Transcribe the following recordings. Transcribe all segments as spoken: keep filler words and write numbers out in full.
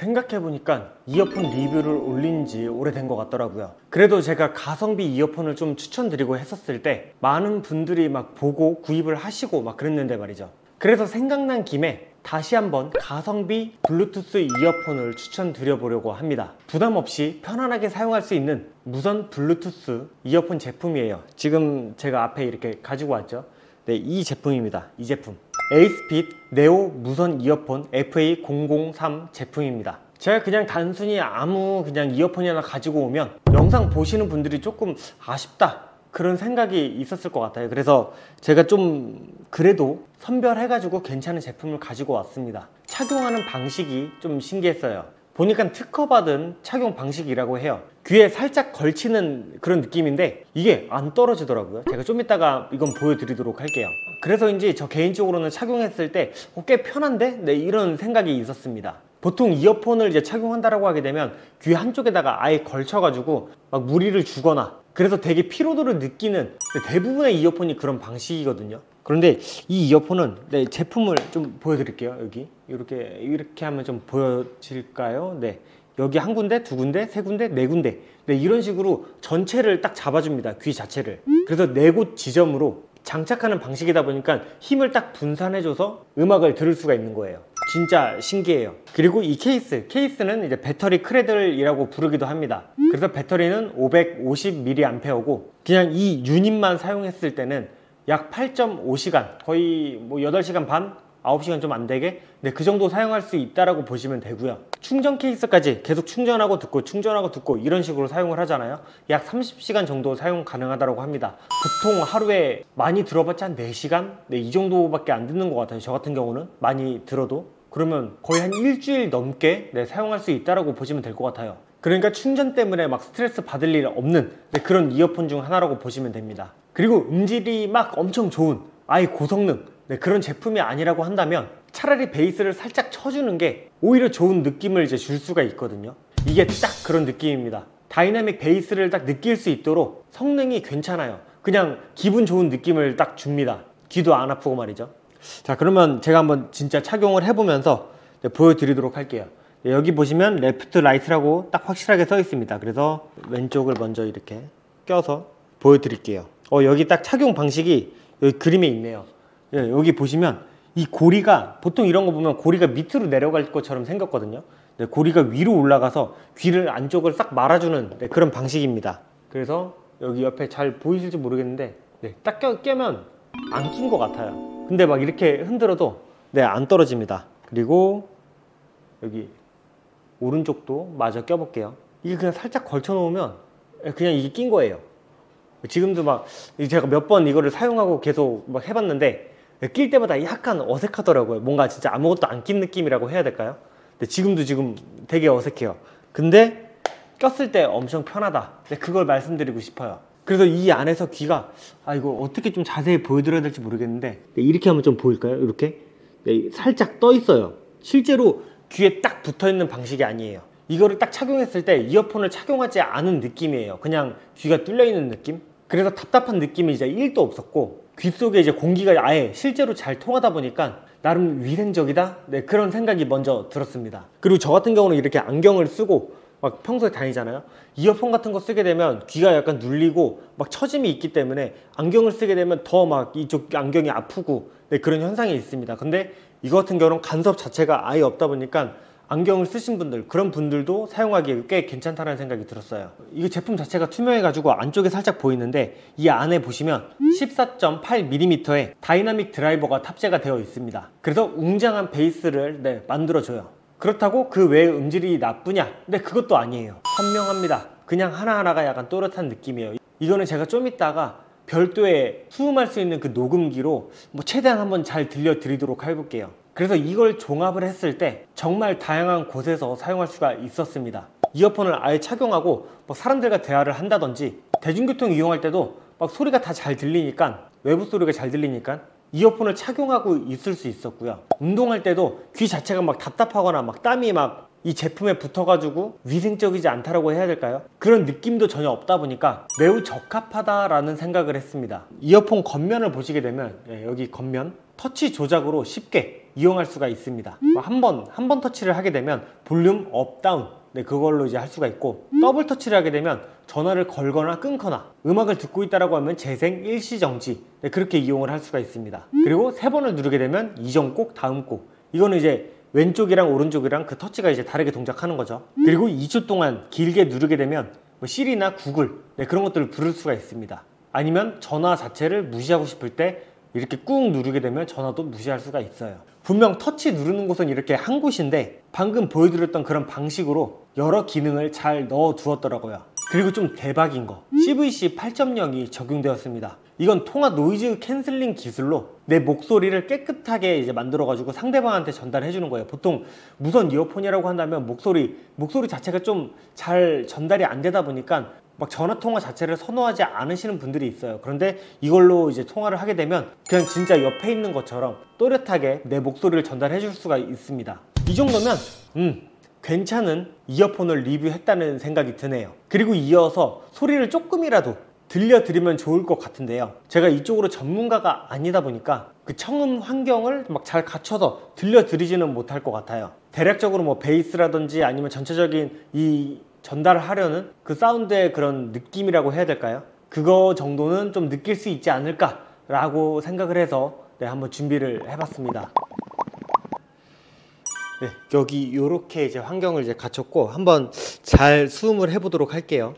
생각해보니까 이어폰 리뷰를 올린 지 오래된 것 같더라고요. 그래도 제가 가성비 이어폰을 좀 추천드리고 했었을 때 많은 분들이 막 보고 구입을 하시고 막 그랬는데 말이죠. 그래서 생각난 김에 다시 한번 가성비 블루투스 이어폰을 추천드려보려고 합니다. 부담 없이 편안하게 사용할 수 있는 무선 블루투스 이어폰 제품이에요. 지금 제가 앞에 이렇게 가지고 왔죠. 네, 이 제품입니다. 이 제품 에이스핏 네오 무선 이어폰 에프에이 공공삼 제품입니다. 제가 그냥 단순히 아무 그냥 이어폰이 하나 가지고 오면 영상 보시는 분들이 조금 아쉽다 그런 생각이 있었을 것 같아요. 그래서 제가 좀 그래도 선별해가지고 괜찮은 제품을 가지고 왔습니다. 착용하는 방식이 좀 신기했어요. 보니까 특허받은 착용 방식이라고 해요. 귀에 살짝 걸치는 그런 느낌인데 이게 안 떨어지더라고요. 제가 좀 이따가 이건 보여드리도록 할게요. 그래서인지 저 개인적으로는 착용했을 때 꽤 편한데? 네, 이런 생각이 있었습니다. 보통 이어폰을 이제 착용한다라고 하게 되면 귀 한쪽에다가 아예 걸쳐가지고 막 무리를 주거나 그래서 되게 피로도를 느끼는 대부분의 이어폰이 그런 방식이거든요. 그런데 이 이어폰은 네, 제품을 좀 보여드릴게요. 여기 이렇게 이렇게 하면 좀 보여질까요? 네, 여기 한 군데, 두 군데, 세 군데, 네 군데 네, 이런 식으로 전체를 딱 잡아줍니다. 귀 자체를. 그래서 네 곳 지점으로 장착하는 방식이다 보니까 힘을 딱 분산해줘서 음악을 들을 수가 있는 거예요. 진짜 신기해요. 그리고 이 케이스, 케이스는 이제 배터리 크레들이라고 부르기도 합니다. 그래서 배터리는 오백오십 밀리암페어고 그냥 이 유닛만 사용했을 때는 약 팔 점 오 시간, 거의 뭐 여덟 시간 반? 아홉 시간 좀 안 되게? 네, 그 정도 사용할 수 있다라고 보시면 되고요. 충전 케이스까지 계속 충전하고 듣고 충전하고 듣고 이런 식으로 사용을 하잖아요. 약 삼십 시간 정도 사용 가능하다고 합니다. 보통 하루에 많이 들어봤자 한 네 시간? 네, 이 정도밖에 안 듣는 것 같아요. 저 같은 경우는 많이 들어도 그러면 거의 한 일주일 넘게 네, 사용할 수 있다라고 보시면 될 것 같아요. 그러니까 충전 때문에 막 스트레스 받을 일 없는 네, 그런 이어폰 중 하나라고 보시면 됩니다. 그리고 음질이 막 엄청 좋은 아예 고성능 네, 그런 제품이 아니라고 한다면 차라리 베이스를 살짝 쳐주는 게 오히려 좋은 느낌을 이제 줄 수가 있거든요. 이게 딱 그런 느낌입니다. 다이나믹 베이스를 딱 느낄 수 있도록 성능이 괜찮아요. 그냥 기분 좋은 느낌을 딱 줍니다. 귀도 안 아프고 말이죠. 자, 그러면 제가 한번 진짜 착용을 해보면서 네, 보여드리도록 할게요. 네, 여기 보시면 레프트 라이트라고 딱 확실하게 써 있습니다. 그래서 왼쪽을 먼저 이렇게 껴서 보여드릴게요. 어, 여기 딱 착용 방식이 여기 그림에 있네요. 예, 여기 보시면 이 고리가 보통 이런 거 보면 고리가 밑으로 내려갈 것처럼 생겼거든요. 네, 고리가 위로 올라가서 귀를 안쪽을 싹 말아주는 네, 그런 방식입니다. 그래서 여기 옆에 잘 보이실지 모르겠는데 네, 딱 껴, 깨면 안 낀 것 같아요. 근데 막 이렇게 흔들어도 네, 안 떨어집니다. 그리고 여기 오른쪽도 마저 껴볼게요. 이게 그냥 살짝 걸쳐놓으면 그냥 이게 낀 거예요. 지금도 막 제가 몇 번 이거를 사용하고 계속 막 해봤는데 낄 때마다 약간 어색하더라고요. 뭔가 진짜 아무것도 안 낀 느낌이라고 해야 될까요? 근데 지금도 지금 되게 어색해요. 근데 꼈을 때 엄청 편하다. 네, 그걸 말씀드리고 싶어요. 그래서 이 안에서 귀가 아 이거 어떻게 좀 자세히 보여드려야 될지 모르겠는데 네, 이렇게 하면 좀 보일까요? 이렇게 네, 살짝 떠 있어요. 실제로 귀에 딱 붙어있는 방식이 아니에요. 이거를 딱 착용했을 때 이어폰을 착용하지 않은 느낌이에요. 그냥 귀가 뚫려있는 느낌? 그래서 답답한 느낌이 이제 일도 없었고 귀 속에 이제 공기가 아예 실제로 잘 통하다 보니까 나름 위생적이다? 네, 그런 생각이 먼저 들었습니다. 그리고 저 같은 경우는 이렇게 안경을 쓰고 막 평소에 다니잖아요. 이어폰 같은 거 쓰게 되면 귀가 약간 눌리고 막 처짐이 있기 때문에 안경을 쓰게 되면 더 막 이쪽 안경이 아프고 네, 그런 현상이 있습니다. 근데 이거 같은 경우는 간섭 자체가 아예 없다 보니까 안경을 쓰신 분들, 그런 분들도 사용하기에 꽤 괜찮다는 생각이 들었어요. 이거 제품 자체가 투명해가지고 안쪽에 살짝 보이는데 이 안에 보시면 십사 점 팔 밀리미터의 다이나믹 드라이버가 탑재가 되어 있습니다. 그래서 웅장한 베이스를 네, 만들어줘요. 그렇다고 그 외에 음질이 나쁘냐? 근데 그것도 아니에요. 선명합니다. 그냥 하나하나가 약간 또렷한 느낌이에요. 이거는 제가 좀 이따가 별도의 수음할 수 있는 그 녹음기로 뭐 최대한 한번 잘 들려드리도록 해볼게요. 그래서 이걸 종합을 했을 때 정말 다양한 곳에서 사용할 수가 있었습니다. 이어폰을 아예 착용하고 뭐 사람들과 대화를 한다든지 대중교통 이용할 때도 막 소리가 다 잘 들리니까 외부 소리가 잘 들리니까 이어폰을 착용하고 있을 수 있었고요. 운동할 때도 귀 자체가 막 답답하거나 막 땀이 막 이 제품에 붙어가지고 위생적이지 않다라고 해야 될까요? 그런 느낌도 전혀 없다 보니까 매우 적합하다라는 생각을 했습니다. 이어폰 겉면을 보시게 되면 여기 겉면 터치 조작으로 쉽게 이용할 수가 있습니다. 한 번, 한 번 터치를 하게 되면 볼륨 업, 다운, 네, 그걸로 이제 할 수가 있고, 더블 터치를 하게 되면 전화를 걸거나 끊거나, 음악을 듣고 있다라고 하면 재생, 일시 정지, 네, 그렇게 이용을 할 수가 있습니다. 그리고 세 번을 누르게 되면 이전 곡, 다음 곡, 이거는 이제 왼쪽이랑 오른쪽이랑 그 터치가 이제 다르게 동작하는 거죠. 그리고 이 초 동안 길게 누르게 되면 뭐 시리나 구글, 네, 그런 것들을 부를 수가 있습니다. 아니면 전화 자체를 무시하고 싶을 때 이렇게 꾹 누르게 되면 전화도 무시할 수가 있어요. 분명 터치 누르는 곳은 이렇게 한 곳인데 방금 보여드렸던 그런 방식으로 여러 기능을 잘 넣어 두었더라고요. 그리고 좀 대박인 거, 씨브이씨 팔 점 영이 적용되었습니다. 이건 통화 노이즈 캔슬링 기술로 내 목소리를 깨끗하게 이제 만들어가지고 상대방한테 전달해 주는 거예요. 보통 무선 이어폰이라고 한다면 목소리 목소리 자체가 좀 잘 전달이 안 되다 보니까 막 전화통화 자체를 선호하지 않으시는 분들이 있어요. 그런데 이걸로 이제 통화를 하게 되면 그냥 진짜 옆에 있는 것처럼 또렷하게 내 목소리를 전달해 줄 수가 있습니다. 이 정도면 음 괜찮은 이어폰을 리뷰했다는 생각이 드네요. 그리고 이어서 소리를 조금이라도 들려드리면 좋을 것 같은데요, 제가 이쪽으로 전문가가 아니다 보니까 그 청음 환경을 막 잘 갖춰서 들려드리지는 못할 것 같아요. 대략적으로 뭐 베이스라든지 아니면 전체적인 이 전달을 하려는 그 사운드의 그런 느낌이라고 해야 될까요? 그거 정도는 좀 느낄 수 있지 않을까 라고 생각을 해서 네, 한번 준비를 해봤습니다. 네, 여기 요렇게 이제 환경을 이제 갖췄고 한번 잘 수음을 해보도록 할게요.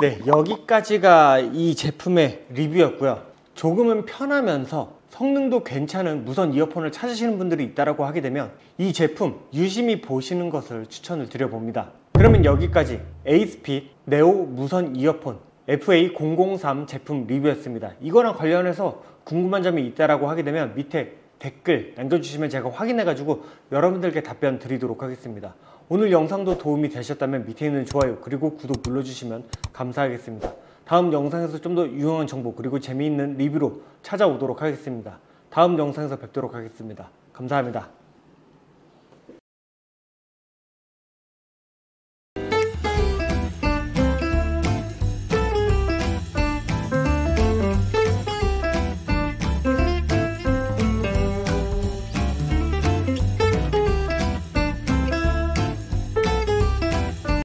네, 여기까지가 이 제품의 리뷰였고요. 조금은 편하면서 성능도 괜찮은 무선 이어폰을 찾으시는 분들이 있다고 하게 되면 이 제품 유심히 보시는 것을 추천을 드려봅니다. 그러면 여기까지 에이스핏 네오 무선 이어폰 에프에이 공공삼 제품 리뷰였습니다. 이거랑 관련해서 궁금한 점이 있다고 하게 되면 밑에 댓글 남겨주시면 제가 확인해가지고 여러분들께 답변 드리도록 하겠습니다. 오늘 영상도 도움이 되셨다면 밑에 있는 좋아요 그리고 구독 눌러주시면 감사하겠습니다. 다음 영상에서 좀 더 유용한 정보 그리고 재미있는 리뷰로 찾아오도록 하겠습니다. 다음 영상에서 뵙도록 하겠습니다. 감사합니다.